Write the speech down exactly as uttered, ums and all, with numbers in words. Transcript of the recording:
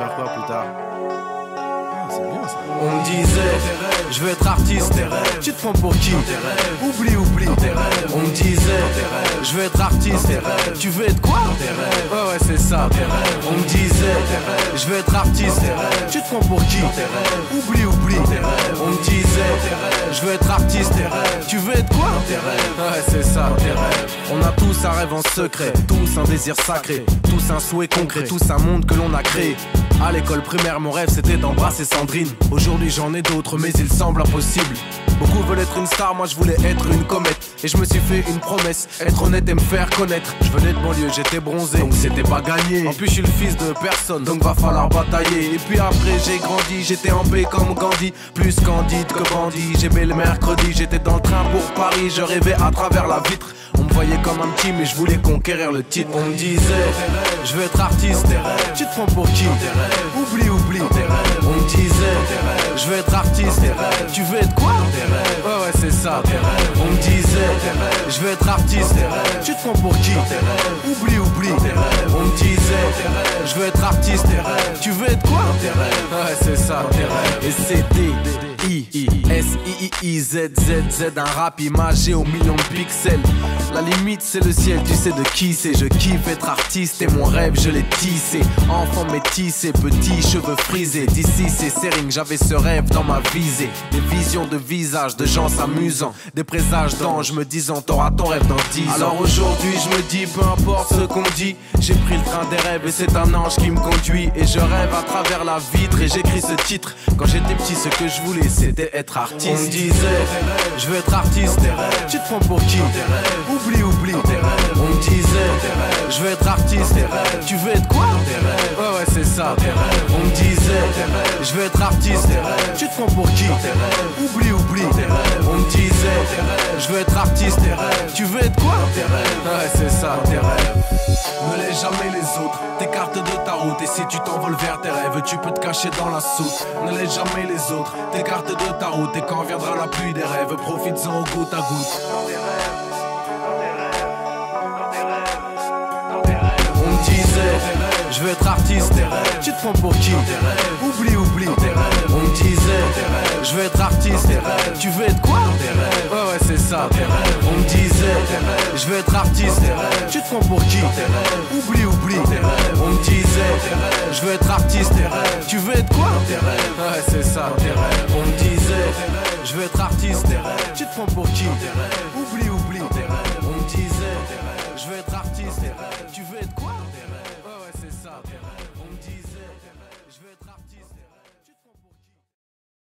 faire quoi plus tard? Ah, c'est bien ça. On me disait, je veux être artiste. Tu te prends pour qui? Oublie, oublie. On me disait, je veux être artiste. Tu veux être quoi? Ouais, ouais, c'est ça. On me disait, je veux être artiste. Tu te prends pour qui? Oublie, oublie. On me disait, je veux être artiste. Tu veux être quoi? Ouais, c'est ça. On a tous un rêve en secret, tous un désir sacré, tous un souhait concret, tous un monde que l'on a créé. À l'école primaire, mon rêve c'était d'embrasser Sandrine. Aujourd'hui j'en ai d'autres, mais il semble impossible. Beaucoup veulent être une star, moi je voulais être une comète. Et je me suis fait une promesse, être honnête et me faire connaître. Je venais de banlieue, j'étais bronzé, donc c'était pas gagné. En plus je suis le fils de personne, donc va falloir batailler. Et puis après j'ai grandi, j'étais en paix comme Gandhi. Plus candide que bandit, j'aimais le mercredi. J'étais dans le train pour Paris, je rêvais à travers la vitre. On me voyait comme un petit, mais je voulais conquérir le titre. On me disait, je veux être artiste. Tu te prends pour qui? Oublie, oublie. On me disait, je veux être artiste. Tu veux être quoi? Ouais, ouais, c'est ça. On me disait, je veux être artiste. Tu te prends pour qui? Oublie, oublie. On me disait, je veux être artiste. Tu veux être quoi? Ouais, c'est ça. Et c'était I S I I I Z Z Z, un rap imagé au million de pixels. La limite c'est le ciel, tu sais de qui c'est. Je kiffe être artiste et mon rêve je l'ai tissé. Enfant métissé, petits cheveux frisés. D'ici c'est Sering, j'avais ce rêve dans ma visée. Des visions de visages, de gens s'amusant. Des présages d'anges me disant t'auras ton rêve dans dix ans. Alors aujourd'hui je me dis peu importe ce qu'on dit. J'ai pris le train des rêves et c'est un ange qui me conduit. Et je rêve à travers la vitre et j'écris ce titre. Quand j'étais petit ce que je voulais c'était être artiste. On me disait, je veux être artiste. Tu te prends pour qui? Oublie, oublie. On me disait, je veux être artiste. Tu veux être quoi? Ouais, ouais, c'est ça. On me disait, je veux être artiste. Tu te prends pour qui? Oublie, oublie. On me disait, je veux être artiste. Tu veux être quoi? Ouais, c'est ça. Ne laisse jamais les autres t'écartent de ta route. Et si tu t'envoles vers tes rêves, tu peux te cacher dans la soupe. Ne laisse jamais les autres t'écartent de ta route. Et quand viendra la pluie des rêves, profites-en au goutte à goutte. Dans des rêves. On me disait, je veux être artiste. Tu te prends pour qui? Oublie, oublie. On me disait, je veux être artiste. Tu veux être quoi? Ouais, ouais, c'est ça. On me disait, je veux être artiste. Tu te prends pour qui? Oublie, oublie. On me disait, je veux être artiste. Tu veux être quoi? Ouais, c'est ça. On me disait, je veux être artiste. Tu te prends pour qui? Oublie, oublie. On me disait, je veux être artiste. Tu veux être quoi? Ouais, ouais, c'est ça. On me disait, je veux être artiste.